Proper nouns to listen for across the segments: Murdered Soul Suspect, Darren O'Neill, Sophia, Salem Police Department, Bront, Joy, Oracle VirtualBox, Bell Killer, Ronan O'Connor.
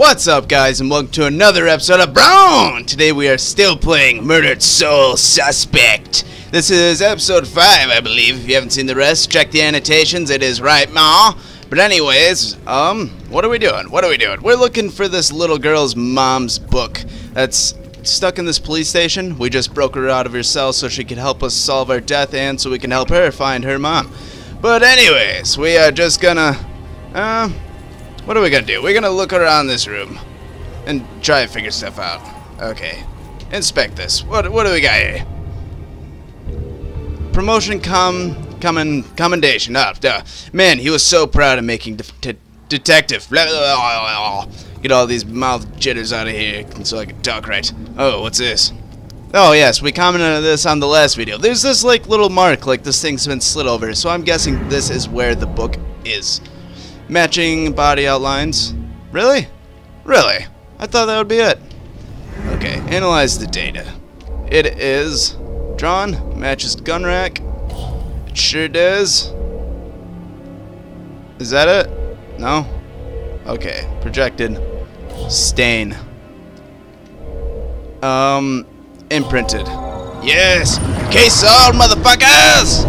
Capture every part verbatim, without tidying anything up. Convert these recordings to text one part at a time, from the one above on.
What's up, guys, and welcome to another episode of Bront! Today we are still playing Murdered Soul Suspect. This is episode five, I believe. If you haven't seen the rest, check the annotations. It is right, ma. But anyways, um, what are we doing? What are we doing? We're looking for this little girl's mom's book that's stuck in this police station. We just broke her out of her cell so she could help us solve our death and so we can help her find her mom. But anyways, we are just gonna, uh... what are we gonna do? We're gonna look around this room and try to figure stuff out. Okay. Inspect this. What what do we got here? Promotion com common commendation. Oh, duh. Man, he was so proud of making de de detective. Blah, blah, blah, blah. Get all these mouth jitters out of here so I can talk right. Oh, what's this? Oh yes, we commented on this on the last video. There's this like little mark, like this thing's been slid over, so I'm guessing this is where the book is. Matching body outlines. Really? Really? I thought that would be it. Okay, analyze the data. It is drawn, matches gun rack. It sure does. Is that it? No? Okay, projected. Stain. Um, imprinted. Yes! Case solved, motherfuckers!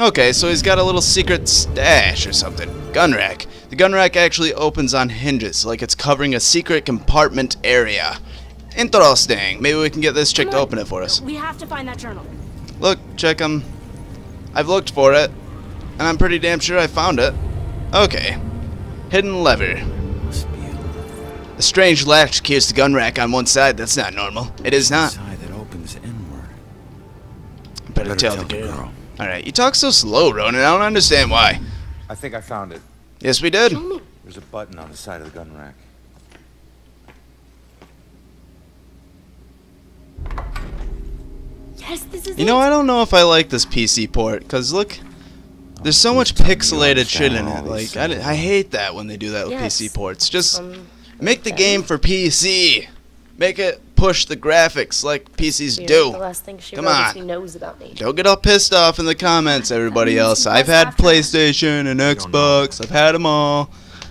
Okay, so he's got a little secret stash or something. Gun rack. The gun rack actually opens on hinges, like it's covering a secret compartment area. Interesting. Maybe we can get this chick to open it for us. We have to find that journal. Look, check him. I've looked for it, and I'm pretty damn sure I found it. Okay. Hidden lever. A strange latch keys the gun rack on one side. That's not normal. It is not. That opens inward. Better, Better tell, tell the girl. The girl. Alright, you talk so slow, Ronan. I don't understand why. I think I found it. Yes, we did. There's a button on the side of the gun rack. Yes, this is. You know, it. I don't know if I like this P C port, because look, there's so much pixelated shit in it. Like, I, I hate that when they do that with yes. P C ports. Just um, make the game for P C. Make it push the graphics like P Cs Weird. do. The last thing she Come on. Knows about me. Don't get all pissed off in the comments, everybody else. I've had PlayStation and Xbox. I've had them all.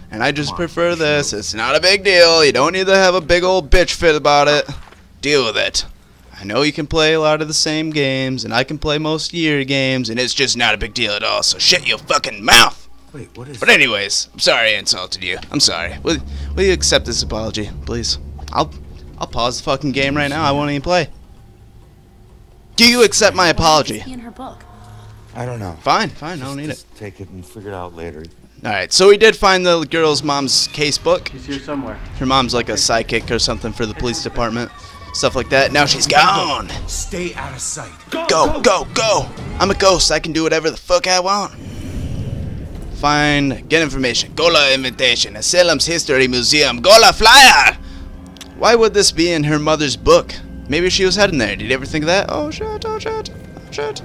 And I just prefer this. It's not a big deal. You don't need to have a big old bitch fit about it. Deal with it. I know you can play a lot of the same games, and I can play most of your games, and it's just not a big deal at all. So shut your fucking mouth. Wait, what is But anyways, I'm sorry I insulted you. I'm sorry. Will, will you accept this apology, please? I'll... I'll pause the fucking game right now. I won't even play. Do you accept my apology? In her book. I don't know. Fine, fine. Just, I don't need it. Take it and figure it out later. All right. So we did find the girl's mom's case book. It's here somewhere. Her mom's like a psychic or something for the police department, stuff like that. Now she's gone. Stay out of sight. Go, go, go, go. I'm a ghost. I can do whatever the fuck I want. Find, get information. Gola invitation. Salem's History Museum. Gola flyer. Why would this be in her mother's book? Maybe she was heading there. Did you ever think of that? Oh shit, oh shit, oh shit.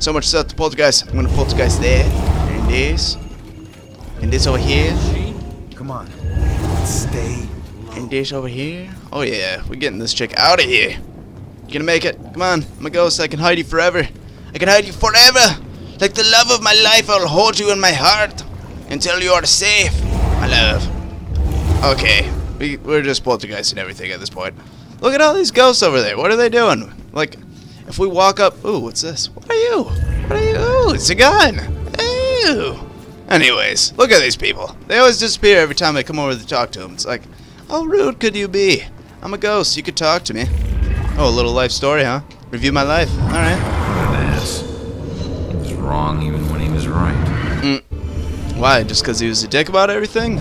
So much stuff to poltergeist. I'm gonna poltergeist there. And this. And this over here. Come on. Stay low. And this over here. Oh yeah, we're getting this chick out of here. You gonna make it? Come on, I'm a ghost. I can hide you forever. I can hide you forever. Like the love of my life, I'll hold you in my heart. Until you are safe, my love. Okay. We, we're just poltergeisting everything at this point. Look at all these ghosts over there. What are they doing? Like, if we walk up... Ooh, what's this? What are you? What are you? Ooh, it's a gun. Ew. Anyways, look at these people. They always disappear every time I come over to talk to them. It's like, how rude could you be? I'm a ghost. You could talk to me. Oh, a little life story, huh? Review my life. All right. What an ass. He was wrong even when he was right. Mm. Why? Just because he was a dick about everything?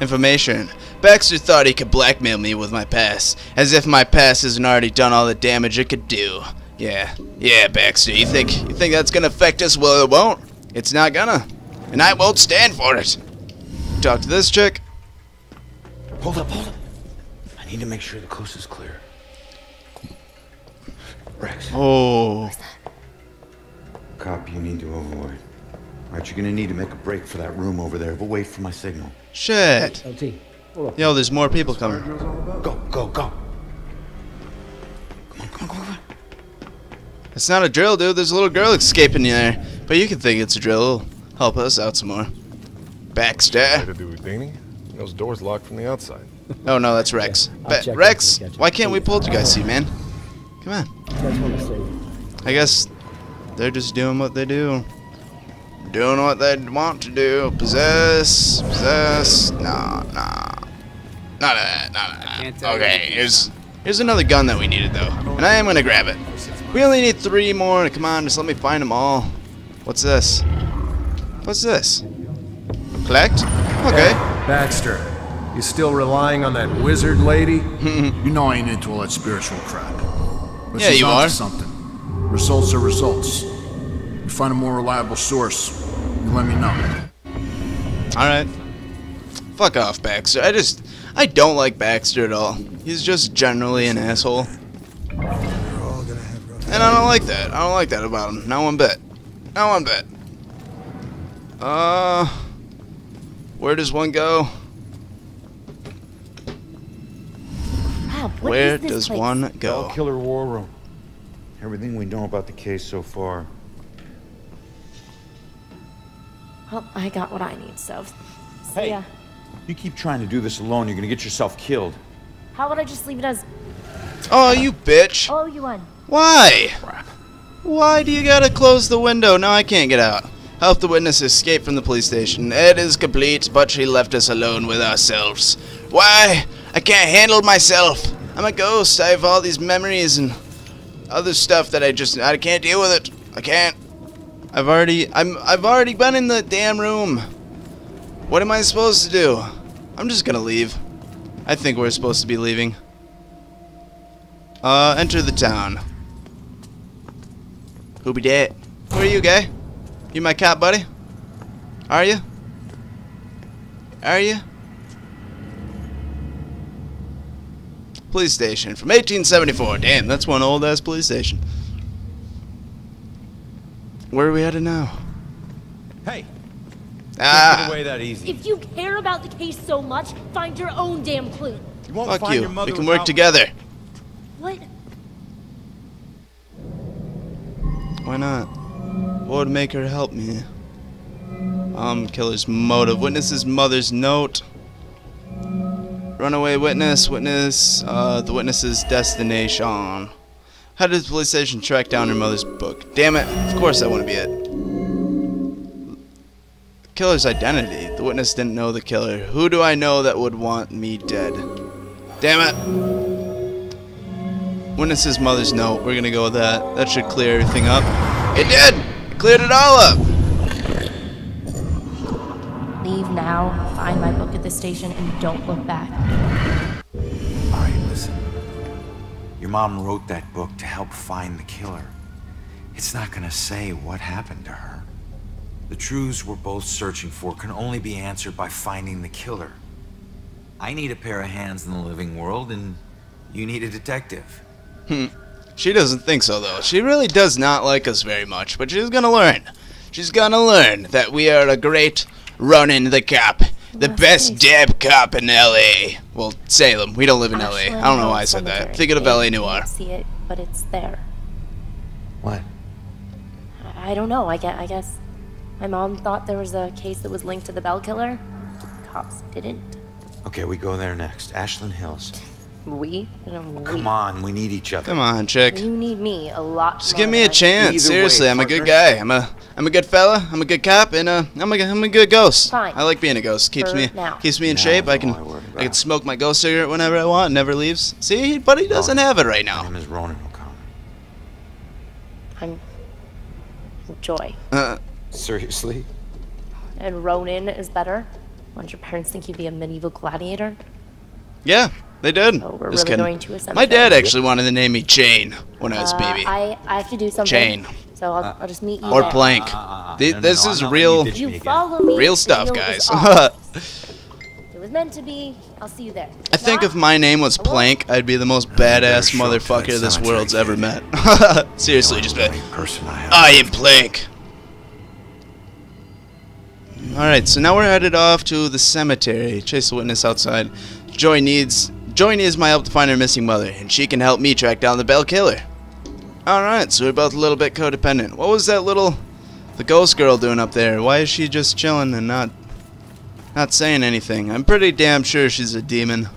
Information. Baxter thought he could blackmail me with my past, as if my past hasn't already done all the damage it could do. Yeah, yeah, Baxter, you think you think that's gonna affect us? Well, it won't. It's not gonna, and I won't stand for it. Talk to this chick. Hold up, hold up. I need to make sure the coast is clear. Rex. Oh. Cop, you need to avoid. All right, you're gonna need to make a break for that room over there, but wait for my signal. Shit. L T. Yo, there's more people coming. Go, go, go. Come on, come on, come on. It's not a drill, dude. There's a little girl escaping in there. But you can think it's a drill. It'll help us out some more. Baxter. To do with Danny. Those doors locked from the outside. Oh no, that's Rex. Yeah, Rex, why can't we Poltergeist you, man? Come on. That's what I say. I guess they're just doing what they do. Doing what they want to do. Possess, possess. Nah, nah. Not that. Not that. Okay, here's here's another gun that we needed though, and I am gonna grab it. We only need three more. Come on, just let me find them all. What's this? What's this? Collect? Okay. Baxter, you still relying on that wizard lady? You know I ain't into all that spiritual crap. But yeah, you are. Something. Results are results. You find a more reliable source, you let me know. All right. Fuck off, Baxter. I just, I don't like Baxter at all. He's just generally an asshole. And I don't like that. I don't like that about him. Not one bit. Not one bit. Uh, where does one go? Bob, what where is this does place? One go? Bell Killer War Room. Everything we know about the case so far. Well, I got what I need, so. so hey, yeah. You keep trying to do this alone, you're gonna get yourself killed. How would I just leave it as? Oh, you bitch! Oh, you won. Why? Why do you gotta close the window? Now I can't get out. Help the witness escape from the police station. It is complete, but she left us alone with ourselves. Why? I can't handle myself. I'm a ghost. I have all these memories and other stuff that I just I can't deal with it. I can't. I've already I'm I've already been in the damn room. What am I supposed to do? I'm just gonna leave. I think we're supposed to be leaving. Uh, enter the town. Who be dead? Who are you, guy? You my cop, buddy? Are you? Are you? Police station from eighteen seventy-four. Damn, that's one old-ass police station. Where are we headed now? Hey! Ah! Don't get away that easy. If you care about the case so much, find your own damn clue. You won't Fuck find you. Your mother we can work out. Together. What? Why not? What would make her help me? Um, killer's motive. Witness's mother's note. Runaway witness. Witness. Uh, the witness's destination. How did the police station track down her mother's book? Damn it. Of course that wouldn't be it. Killer's identity. The witness didn't know the killer. Who do I know that would want me dead? Damn it. Witness's mother's note. We're gonna go with that. That should clear everything up. It did! It cleared it all up! Leave now, find my book at the station, and don't look back. Alright, listen. Your mom wrote that book to help find the killer. It's not gonna say what happened to her. The truths we're both searching for can only be answered by finding the killer. I need a pair of hands in the living world, and you need a detective. Hmm. She doesn't think so, though. She really does not like us very much, but she's gonna learn. She's gonna learn that we are a great Ronan the Cop. The That's best nice. Dab cop in L A. Well, Salem. We don't live in Actually, L A. I don't know why I said that. Thinking of L A Noir. See it, but it's there. What? I don't know. I guess, I guess my mom thought there was a case that was linked to the Bell Killer. The cops didn't. Okay, we go there next. Ashland Hills. We? Oh, come on, we need each other. Come on, chick. You need me a lot. Just give me a chance. Either Seriously, way, I'm partner. a good guy. I'm a, I'm a good fella. I'm a good cop, and uh, I'm a, I'm a good ghost. Fine. I like being a ghost. Keeps For me, now. keeps me in now shape. I can, I, I can smoke my ghost cigarette whenever I want. Never leaves. See, but he doesn't Ronan. have it right now. My name is Ronan O'Connor. I'm Joy. Uh. Seriously. And Ronan is better. Wouldn't your parents think you'd be a medieval gladiator? Yeah. They did. Oh, we're Just really going to assume My dad actually wanted to name me Jane when uh, I was a baby. I, I have to do something. Jane. So I'll, uh, I'll just meet you. Or there. Plank. Uh, the, no, no, this no, is real, you follow me real stuff, guys. It was meant to be. I'll see you there. If I think not, if my name was Plank, I'd be the most badass motherfucker this world's ever met. Seriously, just be. I am Plank. All right, so now we're headed off to the cemetery. Chase the witness outside. Joy needs. Joy needs my help to find her missing mother, and she can help me track down the Bell Killer. Alright, so we're both a little bit codependent. What was that little... the ghost girl doing up there? Why is she just chilling and not... Not saying anything. I'm pretty damn sure she's a demon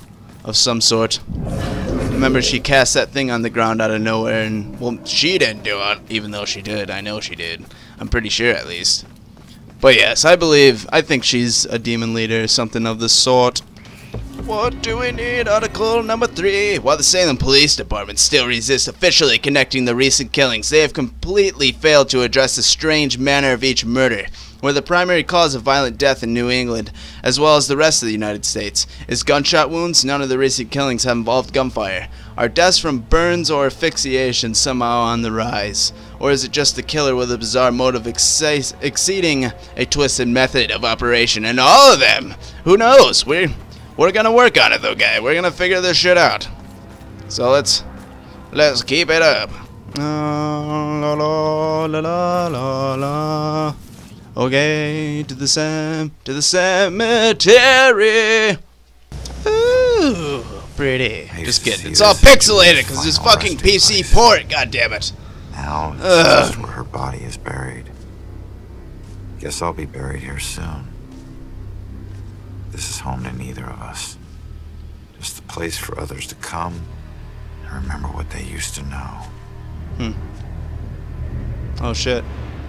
of some sort. Remember, she cast that thing on the ground out of nowhere, and, well, she didn't do it, even though she did. I know she did. I'm pretty sure, at least. But yes, I believe, I think she's a demon leader, something of the sort. What do we need? Article number three. While the Salem Police Department still resists officially connecting the recent killings, they have completely failed to address the strange manner of each murder, where the primary cause of violent death in New England, as well as the rest of the United States, is gunshot wounds. None of the recent killings have involved gunfire. Are deaths from burns or asphyxiation somehow on the rise? Or is it just the killer with a bizarre motive ex exceeding a twisted method of operation? And all of them! Who knows? We're, we're gonna work on it though, guy. We're gonna figure this shit out. So let's, let's keep it up. La, la, la, la, la, la. Okay, to the sam, to the cemetery. Ooh, pretty. Just kidding. It's all pixelated because this fucking P C port. God damn it. Now this is where her body is buried. Guess I'll be buried here soon. This is home to neither of us. Just the place for others to come and remember what they used to know. Hmm. Oh shit.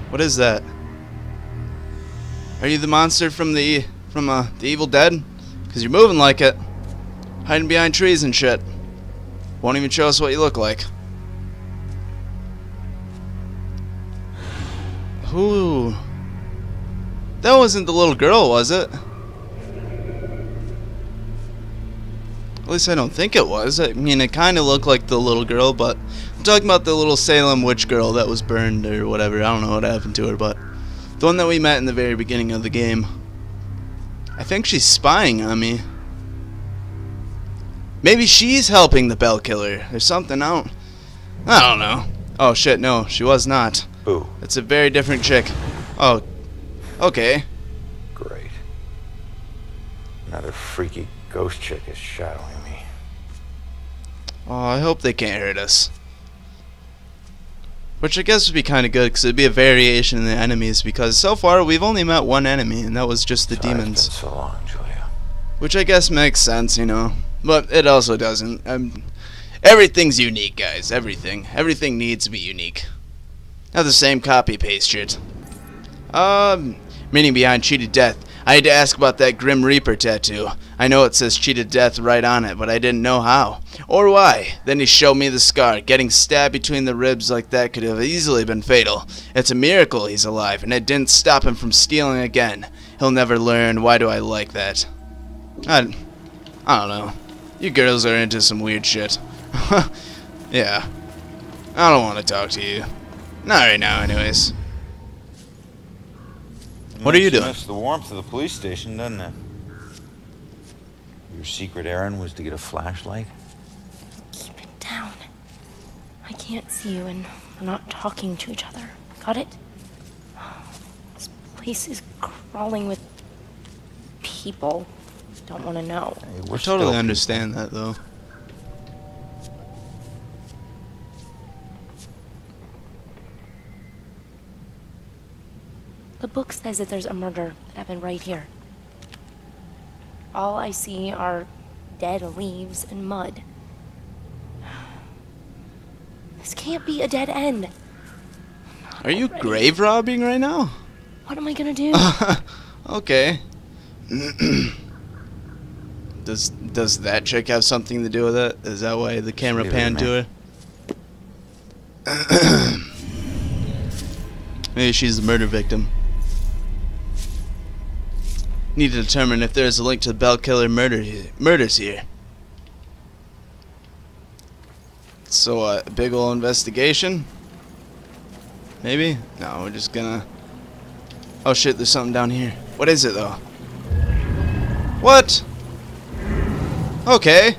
What is that? Are you the monster from the from uh, the Evil Dead? Because you're moving like it. Hiding behind trees and shit. Won't even show us what you look like. Who? That wasn't the little girl, was it? At least I don't think it was. I mean, it kind of looked like the little girl, but... I'm talking about the little Salem witch girl that was burned or whatever. I don't know what happened to her, but... the one that we met in the very beginning of the game. I think she's spying on me. Maybe she's helping the Bell Killer or something. I don't, I don't know. Oh shit, no, she was not. Ooh. It's a very different chick. Oh, okay. Great. Another freaky ghost chick is shadowing me. Oh, I hope they can't hurt us. Which I guess would be kind of good, because it would be a variation in the enemies, because so far we've only met one enemy, and that was just the Sorry demons. It's been so long, Julia. Which I guess makes sense, you know. But it also doesn't. Um, everything's unique, guys. Everything. Everything needs to be unique. Not the same copy-paste shit. Um, meaning behind cheated death. I had to ask about that Grim Reaper tattoo. I know it says cheated death right on it, but I didn't know how. Or why. Then he showed me the scar. Getting stabbed between the ribs like that could have easily been fatal. It's a miracle he's alive, and it didn't stop him from stealing again. He'll never learn. Why do I like that? I, I don't know. You girls are into some weird shit. Yeah. I don't want to talk to you. Not right now, anyways. What are you doing? It's the warmth of the police station, doesn't it? Your secret errand was to get a flashlight? Keep it down. I can't see you and we're not talking to each other. Got it? This place is crawling with people. Don't want to know. Hey, we're I totally understand that, though. The book says that there's a murder that happened right here. All I see are dead leaves and mud. This can't be a dead end. Are you grave robbing right now? What am I gonna do? Okay. does does that chick have something to do with it? Is that why the camera panned to her? Maybe she's the murder victim. Need to determine if there is a link to the Bell Killer murder he murders here. So uh, a big ol' investigation? Maybe? No, we're just gonna... Oh shit, there's something down here. What is it though? What? Okay.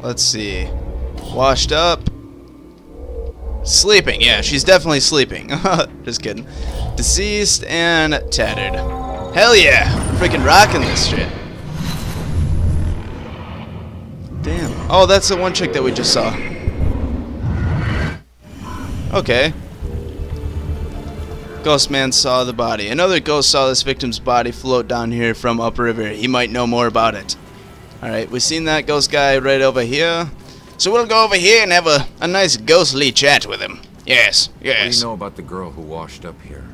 Let's see. Washed up. Sleeping. Yeah, she's definitely sleeping. Just kidding. Deceased and tattered. Hell yeah! Freaking rocking this shit. Damn. Oh, that's the one chick that we just saw. Okay. Ghost man saw the body. Another ghost saw this victim's body float down here from upriver. He might know more about it. Alright, we've seen that ghost guy right over here. So we'll go over here and have a, a nice ghostly chat with him. Yes, yes. What do you know about the girl who washed up here?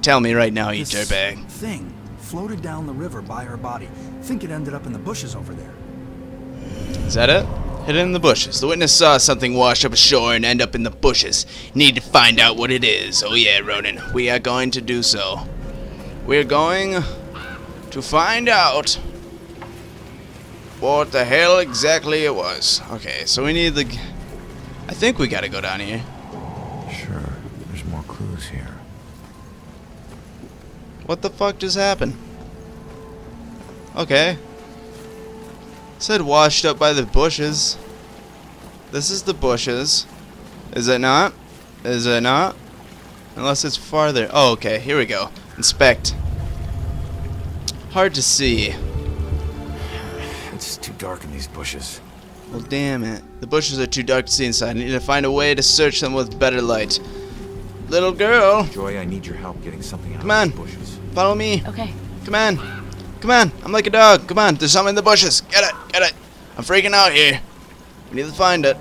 Tell me right now, you dirtbag. This thing floated down the river by her body. I think it ended up in the bushes over there. Is that it? Hidden in the bushes. The witness saw something wash up ashore and end up in the bushes. Need to find out what it is. Oh yeah, Ronan. We are going to do so. We're going to find out what the hell exactly it was. Okay, so we need the... I think we gotta go down here. Sure. There's more clues here. What the fuck just happened? Okay. Said washed up by the bushes. This is the bushes. Is it not? Is it not? Unless it's farther. Oh, okay. Here we go. Inspect. Hard to see. It's too dark in these bushes. Well, damn it. The bushes are too dark to see inside. I need to find a way to search them with better light. Little girl. Joy, I need your help getting something out of these bushes. Come on. Follow me. Okay. Come on. Come on, I'm like a dog. Come on, there's something in the bushes. Get it, get it. I'm freaking out here. We need to find it.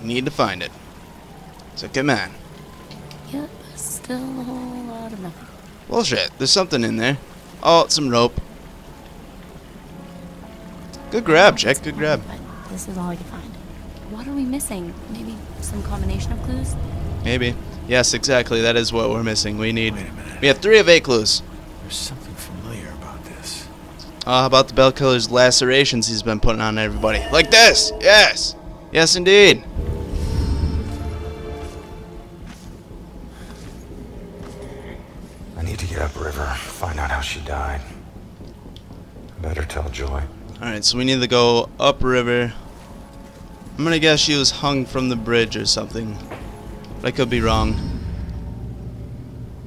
We need to find it. So come on. Yep, still a whole lot of nothing. Bullshit, there's something in there. Oh, it's some rope. Good grab, Jack, good grab. But this is all I can find. What are we missing? Maybe some combination of clues? Maybe. Yes, exactly, that is what we're missing. We need... Wait a minute. We have three of eight clues. There's something familiar about this. Uh, about the Bell Killer's lacerations he's been putting on everybody. Like this! Yes! Yes, indeed! I need to get upriver, find out how she died. Better tell Joy. Alright, so we need to go upriver. I'm gonna guess she was hung from the bridge or something. But I could be wrong.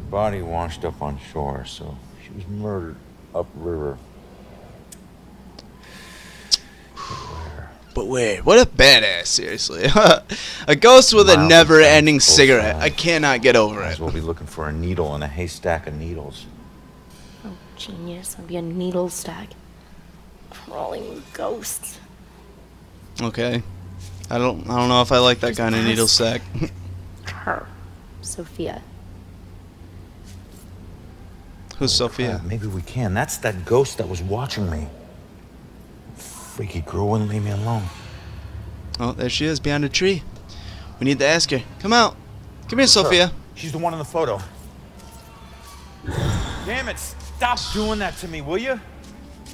Body washed up on shore, so she was murdered upriver. But where? What a badass, seriously. A ghost with a never-ending cigarette. I cannot get over it. We'll be looking for a needle in a haystack of needles. Oh, genius. I'll be a needle stack. Crawling with ghosts. Okay. I don't I don't know if I like that kind of needle stack. Her. Sophia. Who's Sophia? Maybe we can. That's that ghost that was watching me. Freaky girl wouldn't leave me alone. Oh, there she is behind a tree. We need to ask her. Come out. Come here, Sophia. She's the one in the photo. Damn it! Stop doing that to me, will you?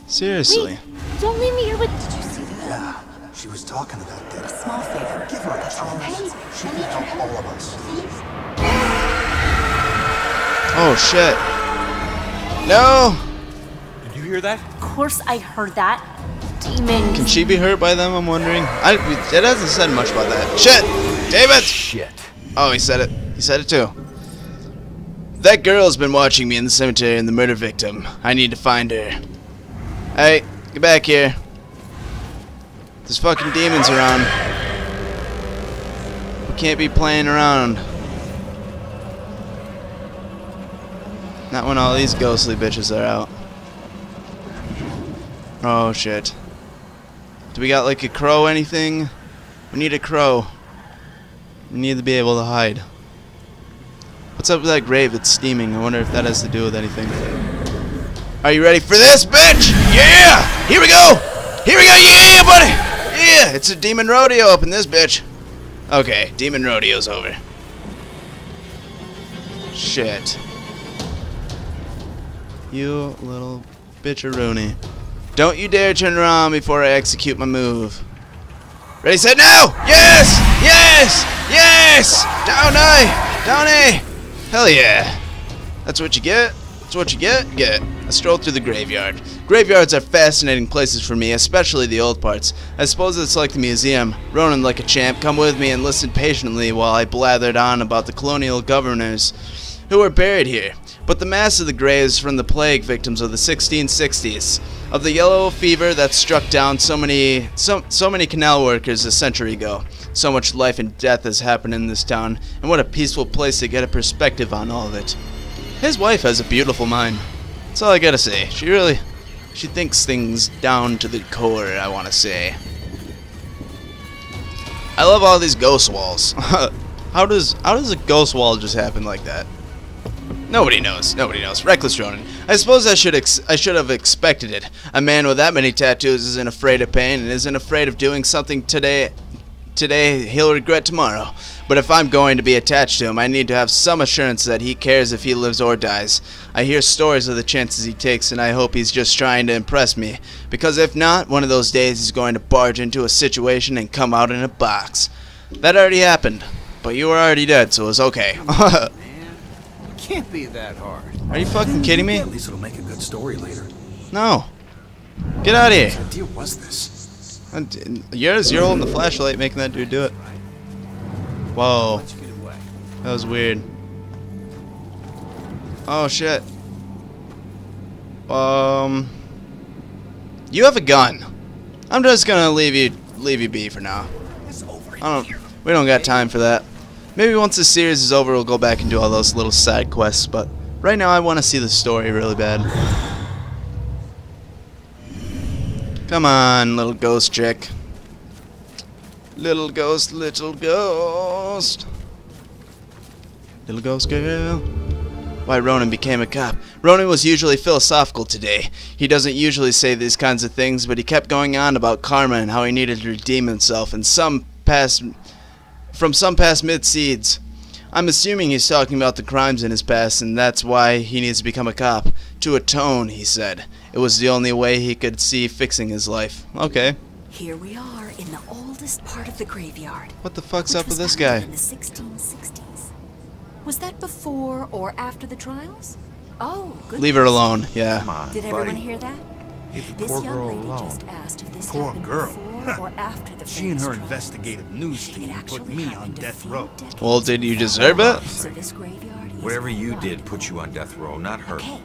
Seriously. Wait, don't leave me here with. Did you see that? Yeah, she was talking to that dead. A small favor. Give her a chance. Hey, she can help all of us. Please. Oh shit! No. Did you hear that? Of course I heard that. Demons. Can she be hurt by them? I'm wondering. I, it hasn't said much about that. Shit! David! Shit. Oh, he said it. He said it too. That girl's been watching me in the cemetery and the murder victim. I need to find her. Hey, get back here. There's fucking demons around. We can't be playing around. Not when all these ghostly bitches are out. Oh shit. Do we got like a crow anything? We need a crow. We need to be able to hide. What's up with that grave that's steaming? I wonder if that has to do with anything. Are you ready for this, bitch? Yeah! Here we go! Here we go! Yeah, buddy! Yeah! It's a demon rodeo up in this bitch. Okay, demon rodeo's over. Shit. You little bitcheroony. Don't you dare turn around before I execute my move. Ready, set, now! Yes! Yes! Yes! Down A! Down A! Hell yeah! That's what you get. That's what you get. Get. I stroll through the graveyard. Graveyards are fascinating places for me, especially the old parts. I suppose it's like the museum. Ronan, like a champ, come with me and listen patiently while I blathered on about the colonial governors who were buried here. But the mass of the graves from the plague victims of the sixteen sixties, of the yellow fever that struck down so many so, so many canal workers a century ago. So much life and death has happened in this town, and what a peaceful place to get a perspective on all of it. His wife has a beautiful mind. That's all I gotta say. She really... She thinks things down to the core, I wanna say. I love all these ghost walls. How does how does a ghost wall just happen like that? Nobody knows. Nobody knows. Reckless Ronan. I suppose I should ex I should have expected it. A man with that many tattoos isn't afraid of pain and isn't afraid of doing something today. Today he'll regret tomorrow. But if I'm going to be attached to him, I need to have some assurance that he cares if he lives or dies. I hear stories of the chances he takes, and I hope he's just trying to impress me. Because if not, one of those days he's going to barge into a situation and come out in a box. That already happened. But you were already dead, so it's okay. Man, it can't be that hard. Are you fucking kidding me? At least it'll make a good story later. No. Get out of here. What idea was this? Yours, you're holding the flashlight, making that dude do it. Whoa. That was weird. Oh shit. Um You have a gun. I'm just gonna leave you leave you be for now. I don't we don't got time for that. Maybe once this series is over we'll go back and do all those little side quests, but right now I wanna see the story really bad. Come on, little ghost chick. Little ghost, little ghost. Little ghost girl. Why Ronan became a cop. Ronan was usually philosophical today. He doesn't usually say these kinds of things, but he kept going on about karma and how he needed to redeem himself and some past, from some past misdeeds. I'm assuming he's talking about the crimes in his past, and that's why he needs to become a cop. To atone, he said. It was the only way he could see fixing his life. Okay. Here we are in the oldest part of the graveyard. What the fuck's up with this guy? In the sixteen sixties. Was that before or after the trials? Oh, good. Leave her alone. Yeah. Come on, did everyone buddy. Hear that? Leave the this poor girl alone. Poor girl. Or after the she and her trials. Investigative news team put me on death row. Death well, did you deserve it? So this graveyard is whatever you did put you on death row, not her. Okay.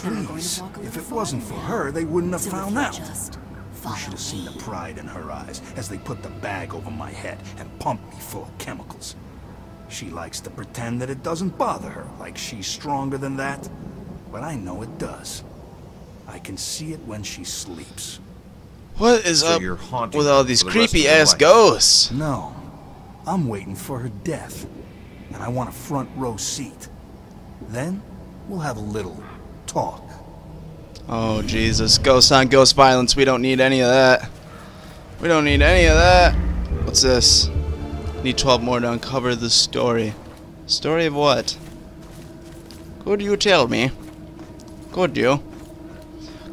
Please, if it wasn't for her, they wouldn't have so found out. Just you should have seen the pride in her eyes as they put the bag over my head and pumped me full of chemicals. She likes to pretend that it doesn't bother her, like she's stronger than that. But I know it does. I can see it when she sleeps. What is so up you're with all these creepy-ass ghosts? No, I'm waiting for her death. And I want a front row seat. Then, we'll have a little talk. Oh Jesus, ghost on ghost violence, we don't need any of that. We don't need any of that. What's this? Need twelve more to uncover the story. Story of what? Could you tell me? Could you?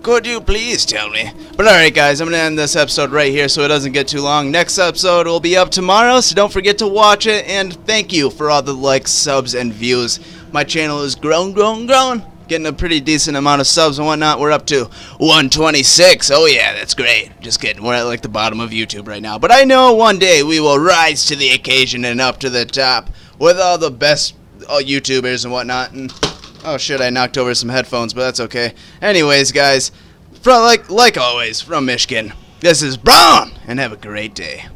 Could you please tell me? But alright guys, I'm gonna end this episode right here so it doesn't get too long. Next episode will be up tomorrow, so don't forget to watch it, and thank you for all the likes, subs, and views. My channel is grown, grown, grown. Getting a pretty decent amount of subs and whatnot. We're up to one twenty-six. Oh yeah, that's great. Just kidding. We're at like the bottom of YouTube right now. But I know one day we will rise to the occasion and up to the top with all the best all YouTubers and whatnot. And oh shit, I knocked over some headphones, but that's okay. Anyways, guys, from, like like always, from Michigan, this is Bront, and have a great day.